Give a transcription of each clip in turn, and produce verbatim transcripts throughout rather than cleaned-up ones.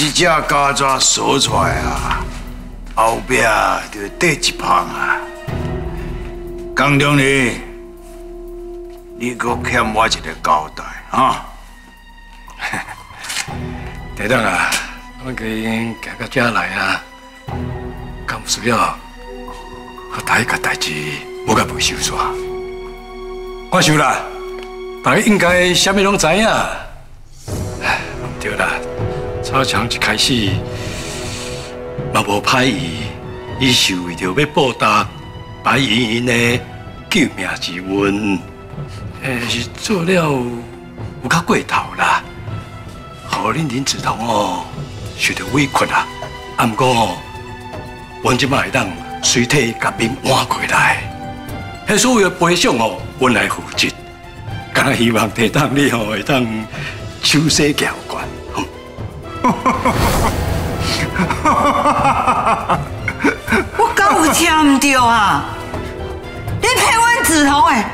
一只家雀锁出来啊，后壁就得一棒啊。江中呢，你搁欠我一个交代啊！队长啊，我已经行到这来啊，敢不需要我大家代志无甲未收煞？我想啦，大家应该啥物拢知影。对啦，草场一开始嘛无歹意，伊是为着要报答白莹莹的救命之恩，诶，是做了有较过头啦。 何恁林指头哦，受着委屈啦，啊不过，阮即摆会当随体甲面换过来，迄所有赔偿哦，阮来负责，敢若希望地当你哦会当手洗交关。我敢有听唔对啊？恁骗阮指头诶，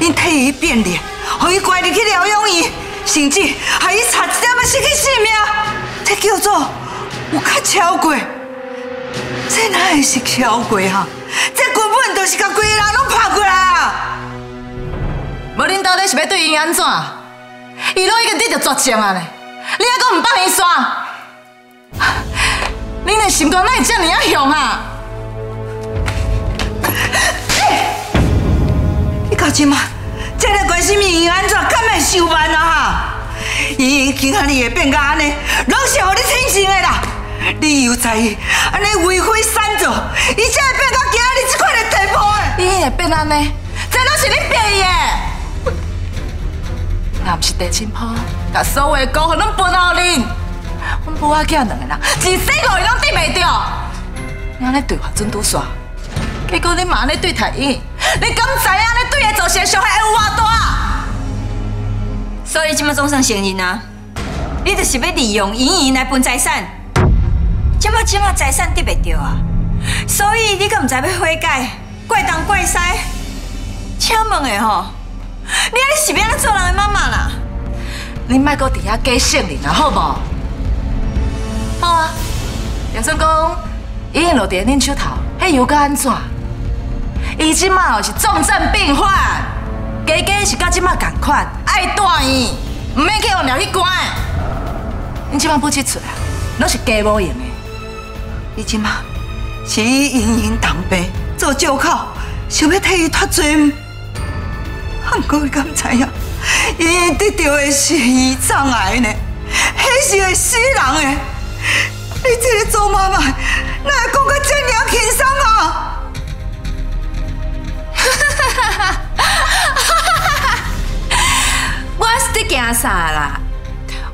恁替伊变脸，互伊乖入去疗养伊。 甚至害伊差一点要失去性命，这叫做有较超过。这哪会是超过啊？这根本就是把规个人拢拍过来啊！无恁到底是要对伊安怎？伊拢已经得到绝症啊嘞，你还阁唔放伊耍？恁的心肝哪会这么啊凶啊？你搞什么？ 这个关心民营安怎，敢会受慢啊哈？伊今仔日会变到安尼，拢是乎你天生的啦。你又知伊安尼为非善作，伊才会变到今仔日这款的地步的。伊会变安尼，这拢是你变伊的。那不是地震波，把所有的功夫拢分互恁。阮母仔囝两个人，一世五日拢得袂着。你安尼对话准拄煞，结果你嘛安尼对待伊。 你敢知影你对伊造成伤害有偌大？所以即摆总算承认啊！你就是要利用莹莹来分财产，即摆即摆财产得袂到啊！所以你敢毋知要悔改，怪东怪西。请问下吼，你安尼是要安怎做人的妈妈啦？你莫搁伫遐假圣人啊，好无？好啊，就算讲莹莹落伫恁手头，迄又该安怎？ 伊即马哦是重症病患，家家是甲即马同款，爱住院，唔免去往庙去关。你即马不去出啊，拢是家无用的。伊即马是以隐隐当病做借口，想要替伊脱罪。不过伊敢知影，伊得到的是胰脏癌呢，迄是会死人诶。你这个做妈妈，哪会讲到这么轻松啊？ 我是伫惊啥啦？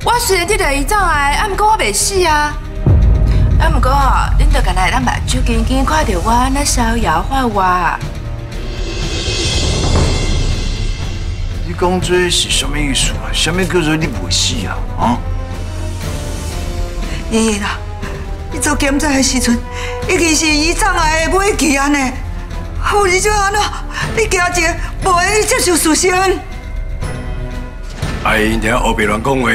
我虽然得着胰脏癌，啊，毋过我袂死啊。啊，毋过恁着干那咱目睭紧紧看着我安尼逍遥化活。你讲这是什么意思啊？什么叫做你袂死啊？啊？爷爷啦，你做检查的时阵，已经是胰脏癌的尾期安尼。 有你就安那，你惊一个无爱接受事实。哎，你听黑白乱讲话，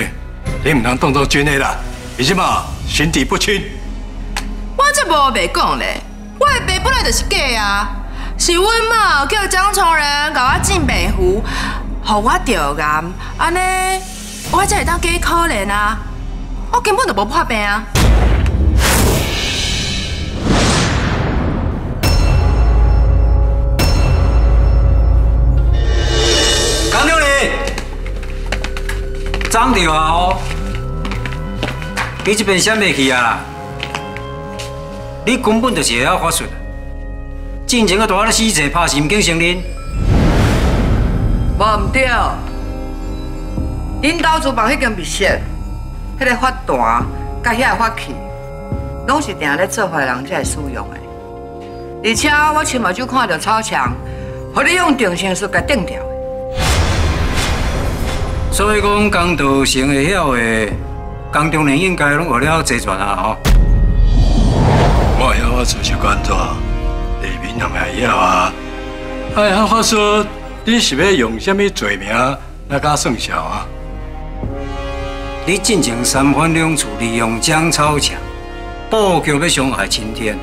你唔通当作真的啦。而且嘛，心地不清。我这无白讲咧，我的爸本来就是假啊，是阮妈叫张崇仁甲我进白湖，互我着癌，安尼我才会当假可怜啊。我根本就无破病啊。 张着啊哦，你这边闪袂去啊！你根本就是会晓法术，进前个大了死者拍心经成恁，无唔对，恁老祖房迄间密室，迄个法坛甲遐个法器，拢是定咧做法人才会使用的。而且我亲目睭看到草场，互你用定心术甲定掉。 所以讲，江道成会晓的，江中人应该拢学了齐全啊！吼，我晓我做小工作，地面人也晓啊。哎呀，话说你是要用什么罪名来甲算账啊？你进前三番两次利用蒋超强布局要伤害晴天，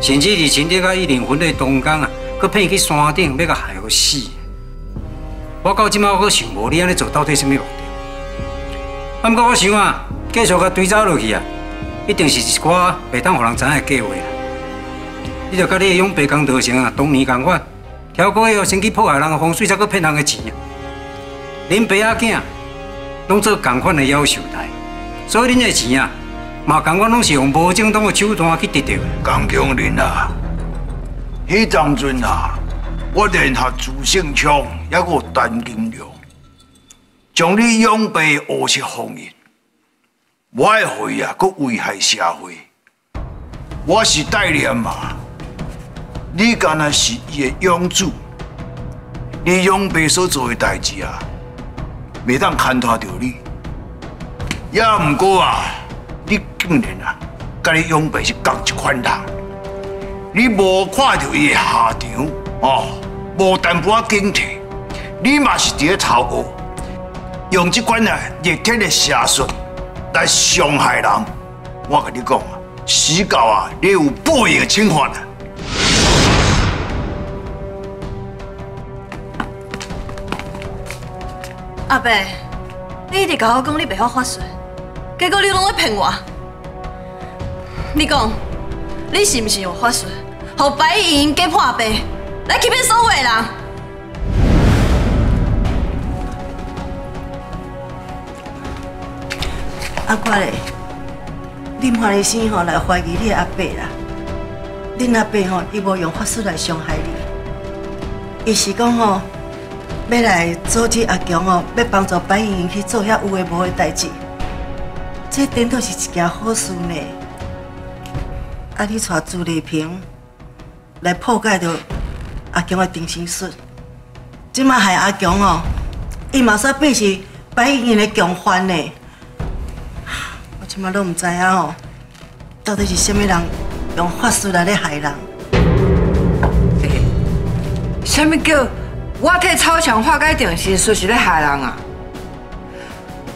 甚至伫晴天甲伊灵魂的中间啊，佮骗去山顶要甲害互死。我到即摆我想无你安尼做到底甚物目的？啊，毋过我想啊，继续甲追走落去啊，一定是一寡袂当互人知影的计划啦。 你著甲你的永白工头像啊，当年同款，超过迄哦，先去破坏人的风水，才阁骗人的钱啊！恁爸仔囝拢做同款的夭寿代，所以恁的钱啊，嘛同款拢是用无正当的手段去得到。江强林啊，迄当阵啊，我联合朱胜昌，还有陈金良，将你永白乌是封印，我的会啊，阁危害社会。我是代念嘛。 你敢若是伊的养子，你永白所做的代志啊，袂当牵拖着你。也毋过啊，你竟然啊，甲你永白是同一款人，你无看到伊的下场哦，无淡薄仔警惕，你嘛是伫咧偷学，用即款啊逆天的邪术来伤害人。我甲你讲啊，死到啊，你有报应的惩罚啊！ 阿伯，你一直甲我讲你袂晓法术，结果你拢在骗我。你讲，你是毋是有法术，让白衣人假破病来欺骗所有的人？阿官嘞，恁花医生吼来怀疑你阿伯啦。恁阿伯吼，伊无用法术来伤害你，伊是讲吼。 要来阻止阿强哦，要帮助白银去做遐有诶无诶代志，这顶头是一件好事呢。啊，你带朱丽萍来破解着阿强诶定心术，即卖害阿强哦，伊嘛煞变是白银诶强犯呢。我即卖拢毋知影哦，到底是虾米人用法术来咧害人？虾米叫？ 我替超强化解定心术是咧害人啊！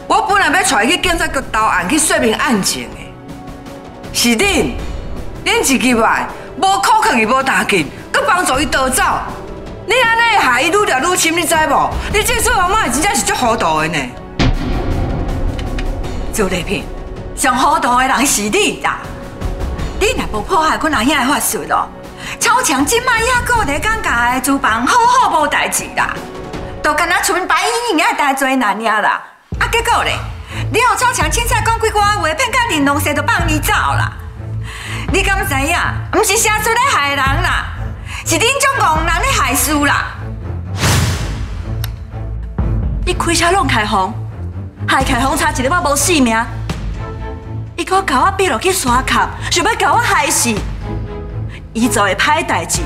我本来要带伊去警察局投案去说明案情的，是恁恁自己歹，无靠近伊，无打紧，佮帮助伊逃走。你安尼害伊愈来愈深，你知无？你这做阿妈真正是足糊涂的呢！朱丽萍，上糊涂的人是你啦！你若无破坏阮阿兄的法术咯。 超强即卖还阁在讲家的厨房好好无代志啦，都敢若剩白英英爱代做那尔啦，啊结果咧，你让超强凊彩讲几句话骗到玲珑社就放你走啦，你敢知影？毋是城市咧害人啦，是恁种戆人咧害事啦！你开车弄开放，害开放差一日我无性命，伊阁甲我逼落去山脚，想要甲我害死。 伊做的歹代志，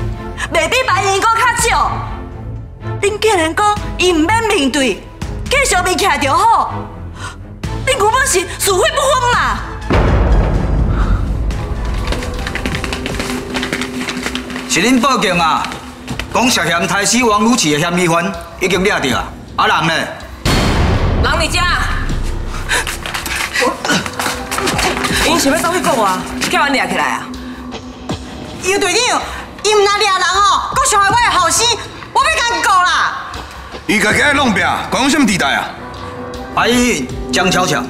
袂比白银哥较少。恁竟然讲伊毋免面对，继续面徛就好。恁根本是是非不分嘛！是恁报警啊？讲涉嫌杀死王女士的嫌疑犯已经抓到啊，啊人呢？人伫遮。因想要走去告我，叫我抓起来啊！ 尤队长，伊毋那掠人吼，阁伤害我的后生，我要甲伊告啦！伊家己爱弄病，关什么地带啊？白英、江巧巧，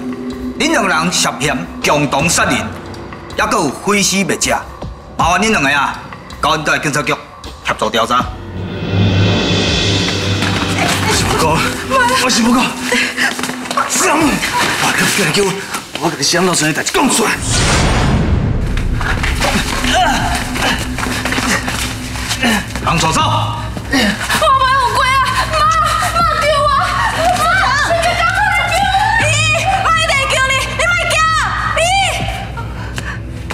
恁两人涉嫌共同杀人，也阁有毁尸灭迹，麻烦恁两个啊，到阮台警察局协助调查。哥，我是不够，什么？我叫你叫我，我甲你想到什么代志讲出来。 放手走！我买乌龟啊！妈，妈救我！妈，你赶快来救我！你，我一定救你，你别惊！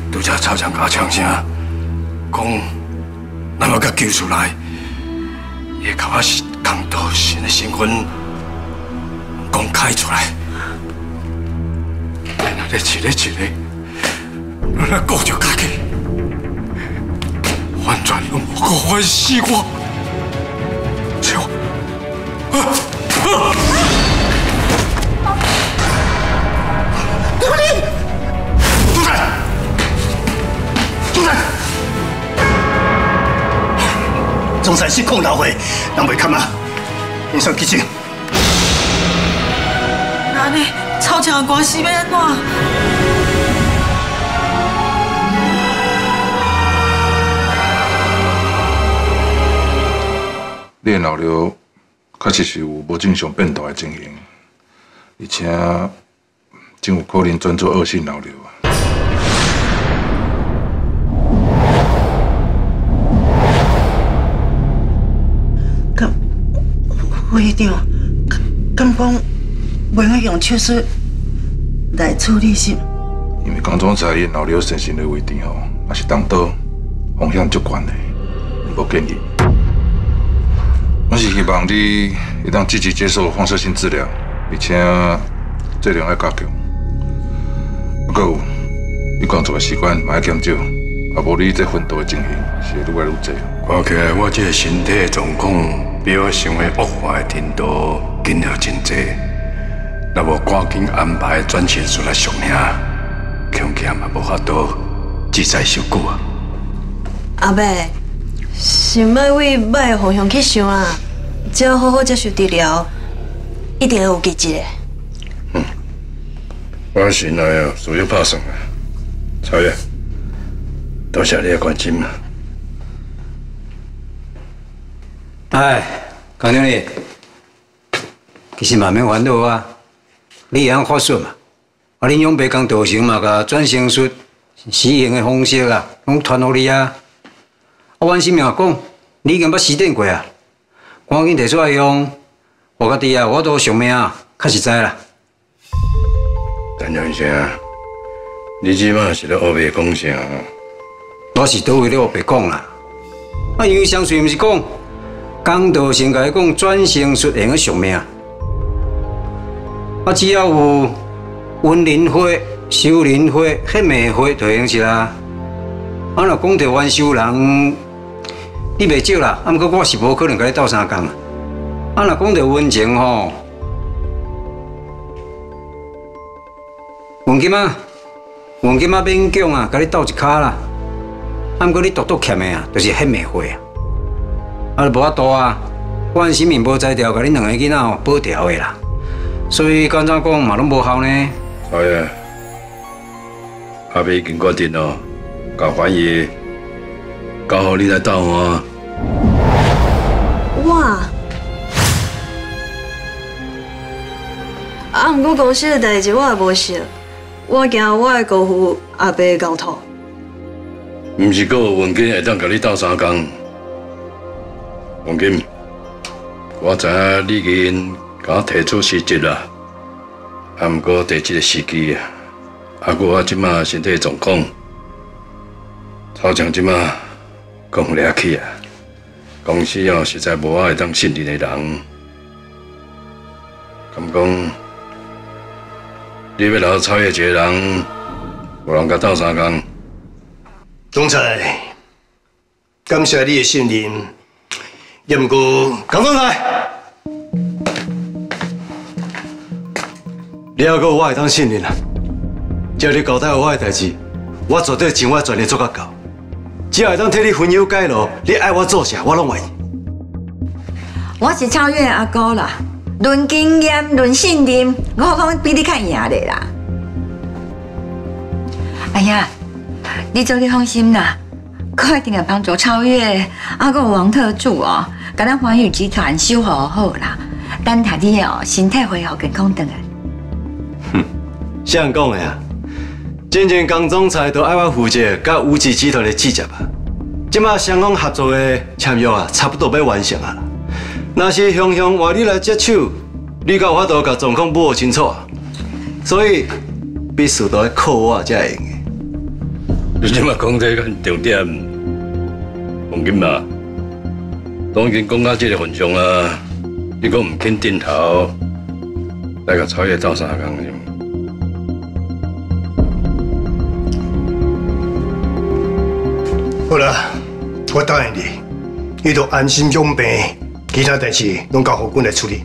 你。拄则超强甲呛声，讲咱要甲救出来，伊甲我是同道神的身份，公开出来。咱阿咧一个一个，咱来顾着家己。 完全拢无够欢喜我，笑，啊啊！江山失控老岁，人袂堪啊！连续激进。那呢，超强的关系要安怎？ 你的脑瘤确实是有无正常变动的情形，而且真有可能转做恶性脑瘤啊！敢会长，敢讲袂用用手术来处理是？因为江总裁伊脑瘤先生的位置吼，也是动刀，风险足悬的，无建议。 我是希望你会当积极接受放射性治疗，而且质量要加强。还有，你工作的时间嘛要减少，啊无你这奋斗的情形是愈来愈侪。看起来我这身体状况比我想的恶化的程度紧了真侪，若无赶紧安排转手术来适应，恐怕嘛无法度自在受苦啊。阿伯。 想要为歹的方向去想啊，只要好好接受治疗，一定会有奇迹的。嗯，我心内啊，需要拍算啊。超越，多谢你的关心啊。哎，江经理，其实嘛免烦恼啊，你会晓法术嘛，啊，恁永白工道成嘛，甲转生术死刑的方式啊，拢传互你啊。 阮新明讲，你已经捌实践过啊，赶紧提出来用。我家己啊，我都想命啊，较实在啦。陈医生，你即摆是咧黑白讲啥？我是倒位咧黑白讲啦。啊，因为上水毋是讲，江道成甲伊讲转生术用个上命。啊，只要有温灵花、修灵花、黑梅花，就用是啦。 啊！若讲到元首人，你袂少啦。啊，毋过我是无可能甲你斗相共啊。啊，若讲到温情吼，黄金啊，黄金啊，勉强啊，甲你斗一卡啦。啊，毋过你独独欠的啊，就是迄玫瑰啊。啊，无法度啊。阮新民无才调，甲恁两个囡仔吼保调的啦。所以刚才讲嘛，拢无效呢。哎呀，阿爸已经决定咯。 搞翻译，搞好你来斗我。哇！啊，毋过公司的代志我也无熟，我惊我的姑父阿伯搞错。毋是阁有文金会当甲你斗相共？文金，我知影你今甲我提出辞职啦，啊，毋过第一个时机啊，啊，我即马身体状况。 头前即马讲掠去啊！公司哦实在无我会当信任的人，咁讲你要留超越一个人，无人甲斗相共。总裁，感谢你的信任，也毋过讲讲来，你还阁有我会当信任啊？只要你交代我的代志，我绝对尽我全力做甲到。 只要会当替你分忧解劳，你爱我做啥，我拢愿意。我是超越的阿姑啦，论经验、论信任，我讲比你较赢的啦。哎呀，你做你放心啦，我一定会帮助超越阿姑王特助哦，甲咱寰宇集团修复好啦，等下你哦身体恢复健康转来。哼，谁人讲的啊？ 真正江总裁都爱我负责甲五 G 集团的制裁吧。即马双方合作的签约啊，差不多要完成啊。若是雄雄换你来接手，你甲有法度甲状况摸清楚啊。所以必须都要靠我才会用的。你即马讲这个重点，黄金嘛，都已经讲到这个份上啊，你讲唔肯点头，来甲超越斗相共。 好啦，我答应你，你著安心养病，其他代志拢交互阮来处理。